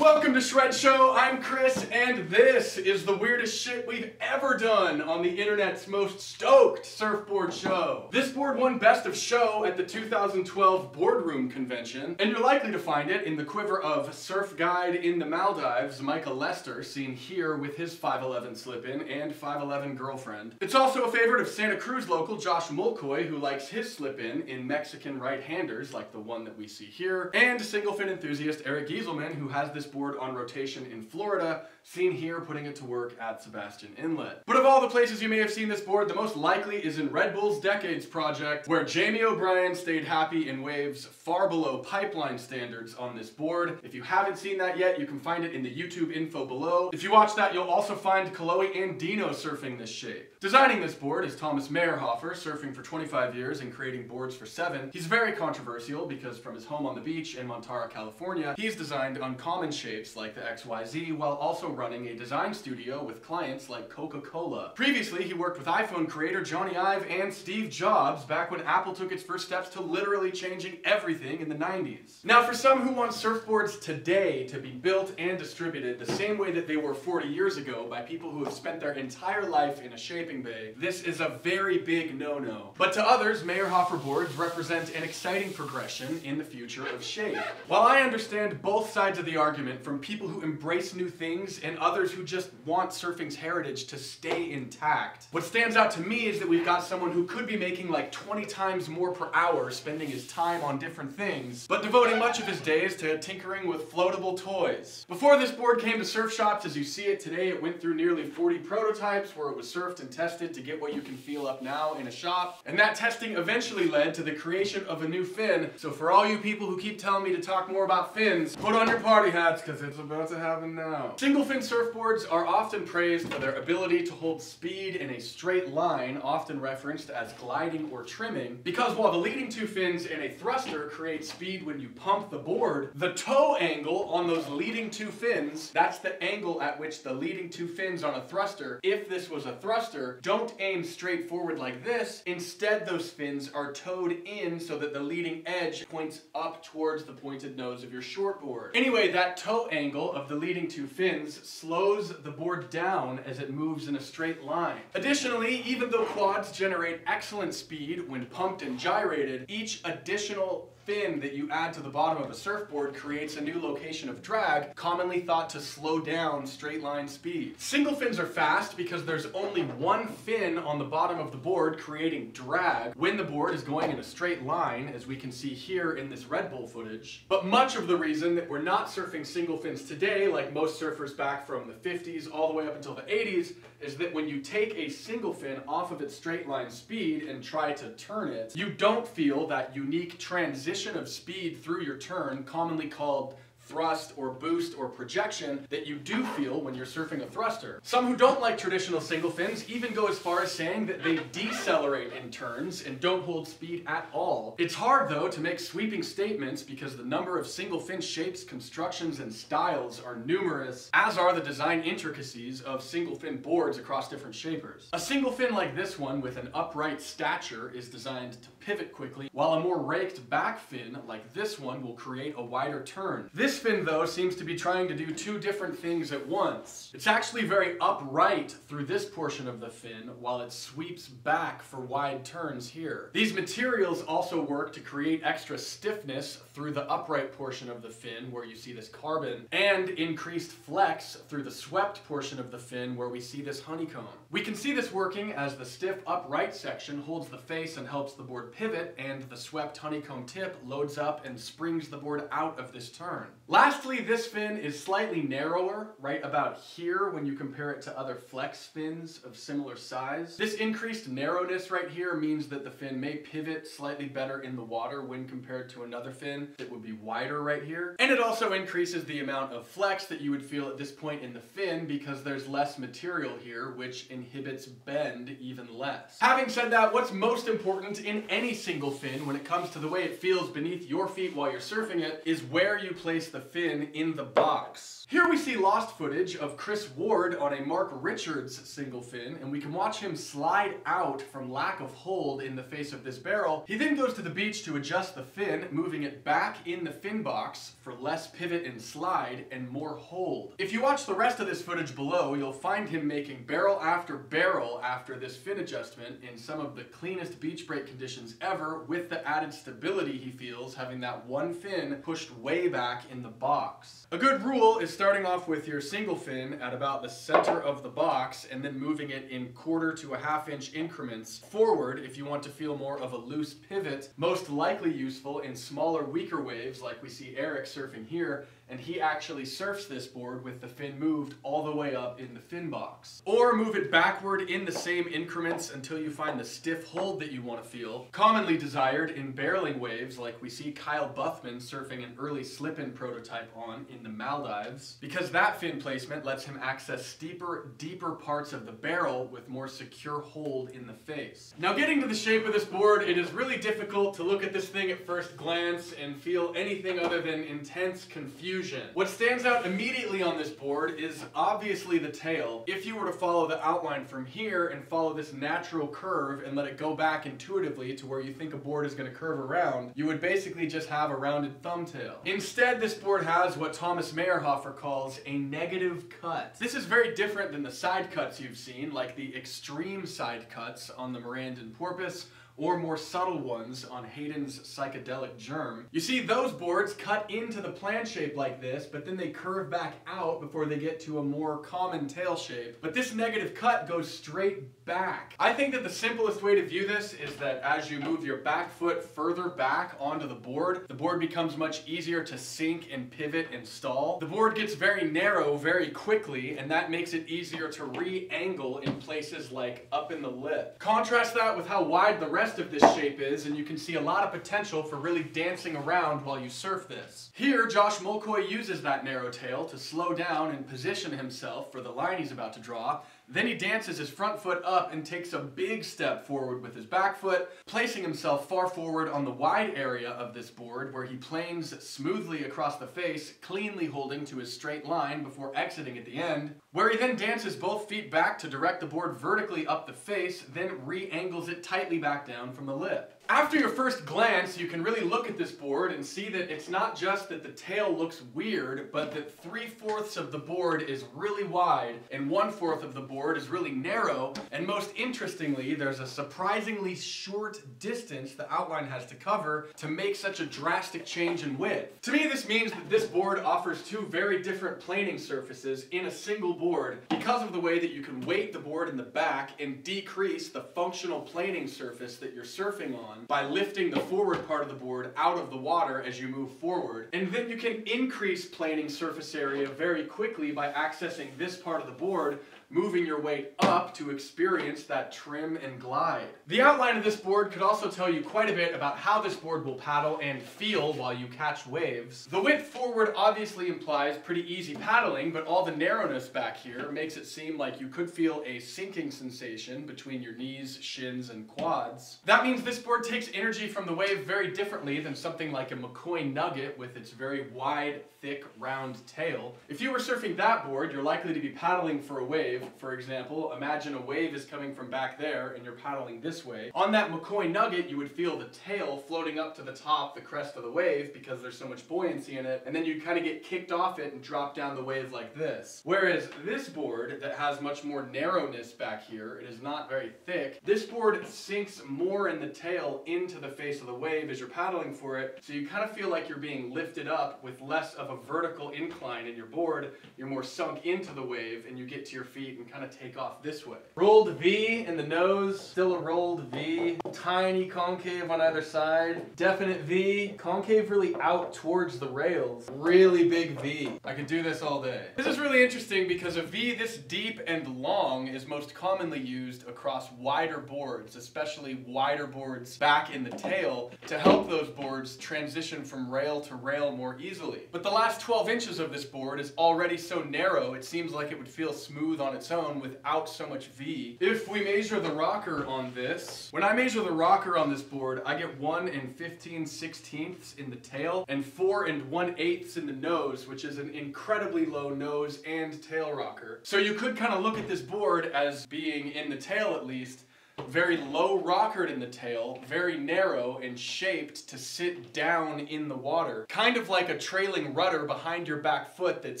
Welcome to Shred Show, I'm Chris, and this is the weirdest shit we've ever done on the internet's most stoked surfboard show. This board won Best of Show at the 2012 Boardroom Convention, and you're likely to find it in the quiver of surf guide in the Maldives, Micah Lester, seen here with his 5'11 Slip In and 5'11 girlfriend. It's also a favorite of Santa Cruz local Josh Mulcoy, who likes his Slip in Mexican right-handers like the one that we see here, and single fin enthusiast Eric Geiselman, who has this board on rotation in Florida, seen here putting it to work at Sebastian Inlet. But of all the places you may have seen this board, the most likely is in Red Bull's Decades project, where Jamie O'Brien stayed happy in waves far below pipeline standards on this board. If you haven't seen that yet, you can find it in the YouTube info below. If you watch that, you'll also find Kaloi and Dino surfing this shape. Designing this board is Thomas Meyerhoffer, surfing for 25 years and creating boards for 7. He's very controversial because from his home on the beach in Montara, California, he's designed uncommon shapes like the XYZ while also running a design studio with clients like Coca-Cola. Previously, he worked with iPhone creator Johnny Ive and Steve Jobs back when Apple took its first steps to literally changing everything in the 90s. Now, for some who want surfboards today to be built and distributed the same way that they were 40 years ago by people who have spent their entire life in a shaping bay, this is a very big no-no. But to others, Meyerhoffer boards represent an exciting progression in the future of shape. While I understand both sides of the argument from people who embrace new things and others who just want surfing's heritage to stay intact, what stands out to me is that we've got someone who could be making like 20 times more per hour spending his time on different things, but devoting much of his days to tinkering with floatable toys. Before this board came to surf shops as you see it today, it went through nearly 40 prototypes where it was surfed and tested to get what you can feel up now in a shop, and that testing eventually led to the creation of a new fin. So for all you people who keep telling me to talk more about fins, put on your party hats because it's about to happen now. Single fin surfboards are often praised for their ability to hold speed in a straight line, often referenced as gliding or trimming, because while the leading two fins and a thruster create speed when you pump the board, the toe angle on those leading two fins, that's the angle at which the leading two fins on a thruster, if this was a thruster, don't aim straight forward like this. Instead, those fins are towed in so that the leading edge points up towards the pointed nose of your shortboard. Anyway, that toe angle of the leading two fins slows the board down as it moves in a straight line. Additionally, even though quads generate excellent speed when pumped and gyrated, each additional fin that you add to the bottom of a surfboard creates a new location of drag, commonly thought to slow down straight line speed. Single fins are fast because there's only one fin on the bottom of the board creating drag when the board is going in a straight line, as we can see here in this Red Bull footage. But much of the reason that we're not surfing single fins today, like most surfers back from the 50s all the way up until the 80s, is that when you take a single fin off of its straight line speed and try to turn it, you don't feel that unique transition of speed through your turn, commonly called thrust or boost or projection, that you do feel when you're surfing a thruster. Some who don't like traditional single fins even go as far as saying that they decelerate in turns and don't hold speed at all. It's hard though to make sweeping statements because the number of single fin shapes, constructions, and styles are numerous, as are the design intricacies of single fin boards across different shapers. A single fin like this one with an upright stature is designed to pivot quickly, while a more raked back fin like this one will create a wider turn. This fin, though, seems to be trying to do two different things at once. It's actually very upright through this portion of the fin, while it sweeps back for wide turns here. These materials also work to create extra stiffness through the upright portion of the fin, where you see this carbon, and increased flex through the swept portion of the fin, where we see this honeycomb. We can see this working as the stiff upright section holds the face and helps the board pivot, and the swept honeycomb tip loads up and springs the board out of this turn. Lastly, this fin is slightly narrower, right about here when you compare it to other flex fins of similar size. This increased narrowness right here means that the fin may pivot slightly better in the water when compared to another fin that would be wider right here. And it also increases the amount of flex that you would feel at this point in the fin because there's less material here, which inhibits bend even less. Having said that, what's most important in any any single fin when it comes to the way it feels beneath your feet while you're surfing it is where you place the fin in the box. Here we see lost footage of Chris Ward on a Mark Richards single fin, and we can watch him slide out from lack of hold in the face of this barrel. He then goes to the beach to adjust the fin, moving it back in the fin box for less pivot and slide and more hold. If you watch the rest of this footage below, you'll find him making barrel after barrel after this fin adjustment in some of the cleanest beach break conditions ever, with the added stability he feels having that one fin pushed way back in the box. A good rule is starting off with your single fin at about the center of the box and then moving it in 1/4 to a 1/2 inch increments forward if you want to feel more of a loose pivot, most likely useful in smaller, weaker waves like we see Eric surfing here, and he actually surfs this board with the fin moved all the way up in the fin box. Or move it backward in the same increments until you find the stiff hold that you want to feel, commonly desired in barreling waves like we see Kyle Buthman surfing an early Slip In prototype on in the Maldives, because that fin placement lets him access steeper, deeper parts of the barrel with more secure hold in the face. Now, getting to the shape of this board, it is really difficult to look at this thing at first glance and feel anything other than intense confusion. What stands out immediately on this board is obviously the tail. If you were to follow the outline from here and follow this natural curve and let it go back intuitively to where you think a board is going to curve around, you would basically just have a rounded thumbtail. Instead, this board has what Thomas Meyerhoffer calls a negative cut. This is very different than the side cuts you've seen, like the extreme side cuts on the Mirandon Porpoise, or more subtle ones on Hayden's Psychedelic Germ. You see those boards cut into the plan shape like this, but then they curve back out before they get to a more common tail shape. But this negative cut goes straight back. I think that the simplest way to view this is that as you move your back foot further back onto the board becomes much easier to sink and pivot and stall. The board gets very narrow very quickly, and that makes it easier to re-angle in places like up in the lip. Contrast that with how wide the rest of this shape is, and you can see a lot of potential for really dancing around while you surf this. Here, Josh Mulcoy uses that narrow tail to slow down and position himself for the line he's about to draw. Then he dances his front foot up and takes a big step forward with his back foot, placing himself far forward on the wide area of this board where he planes smoothly across the face, cleanly holding to his straight line before exiting at the end, where he then dances both feet back to direct the board vertically up the face, then re-angles it tightly back down from the lip. After your first glance, you can really look at this board and see that it's not just that the tail looks weird, but that 3/4 of the board is really wide and 1/4 of the board is really narrow, and most interestingly, there's a surprisingly short distance the outline has to cover to make such a drastic change in width. To me, this means that this board offers two very different planing surfaces in a single board because of the way that you can weight the board in the back and decrease the functional planing surface that you're surfing on by lifting the forward part of the board out of the water as you move forward. And then you can increase planing surface area very quickly by accessing this part of the board, moving your weight up to experience that trim and glide. The outline of this board could also tell you quite a bit about how this board will paddle and feel while you catch waves. The width forward obviously implies pretty easy paddling, but all the narrowness back here makes it seem like you could feel a sinking sensation between your knees, shins, and quads. That means this board takes energy from the wave very differently than something like a McCoy Nugget with its very wide, thick, round tail. If you were surfing that board, you're likely to be paddling for a wave. For example, imagine a wave is coming from back there and you're paddling this way. On that McCoy Nugget, you would feel the tail floating up to the top, the crest of the wave, because there's so much buoyancy in it, and then you'd kind of get kicked off it and drop down the wave like this. Whereas this board that has much more narrowness back here, it is not very thick, this board sinks more in the tail into the face of the wave as you're paddling for it, so you kind of feel like you're being lifted up with less of a vertical incline in your board. You're more sunk into the wave and you get to your feet and kind of take off this way. Rolled V in the nose, still a rolled V, tiny concave on either side, definite V, concave really out towards the rails, really big V. I could do this all day. This is really interesting because a V this deep and long is most commonly used across wider boards, especially wider boards back in the tail, to help those boards transition from rail to rail more easily. But the last 12 inches of this board is already so narrow, it seems like it would feel smooth on its own without so much V. If we measure the rocker on this, when I measure of the rocker on this board, I get 1 15/16 in the tail and 4 1/8 in the nose, which is an incredibly low nose and tail rocker. So you could kind of look at this board as being, in the tail at least, very low rockered in the tail, very narrow and shaped to sit down in the water. Kind of like a trailing rudder behind your back foot that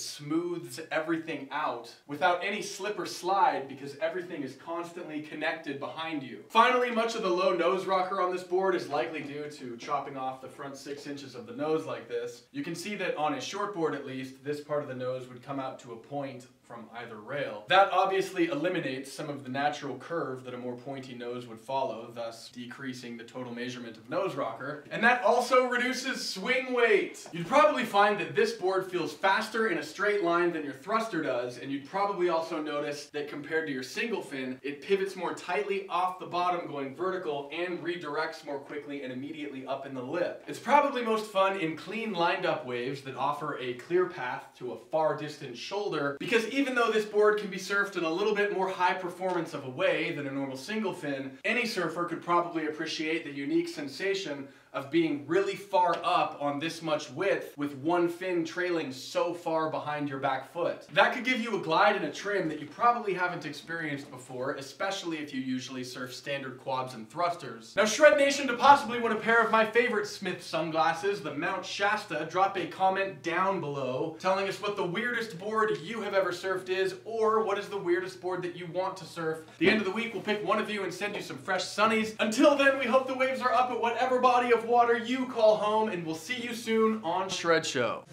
smooths everything out without any slip or slide because everything is constantly connected behind you. Finally, much of the low nose rocker on this board is likely due to chopping off the front 6 inches of the nose like this. You can see that on a short board at least, this part of the nose would come out to a point from either rail. That obviously eliminates some of the natural curve that a more pointy nose would follow, thus decreasing the total measurement of nose rocker. And that also reduces swing weight. You'd probably find that this board feels faster in a straight line than your thruster does, and you'd probably also notice that compared to your single fin, it pivots more tightly off the bottom going vertical and redirects more quickly and immediately up in the lip. It's probably most fun in clean lined up waves that offer a clear path to a far distant shoulder, because even though this board can be surfed in a little bit more high performance of a way than a normal single fin, any surfer could probably appreciate the unique sensation of being really far up on this much width with one fin trailing so far behind your back foot. That could give you a glide and a trim that you probably haven't experienced before, especially if you usually surf standard quads and thrusters. Now, Shred Nation, to possibly win a pair of my favorite Smith sunglasses, the Mount Shasta, drop a comment down below telling us what the weirdest board you have ever surfed is, or what is the weirdest board that you want to surf. At the end of the week, we'll pick one of you and send you some fresh sunnies. Until then, we hope the waves are up at whatever body of water you call home, and we'll see you soon on Shred Show.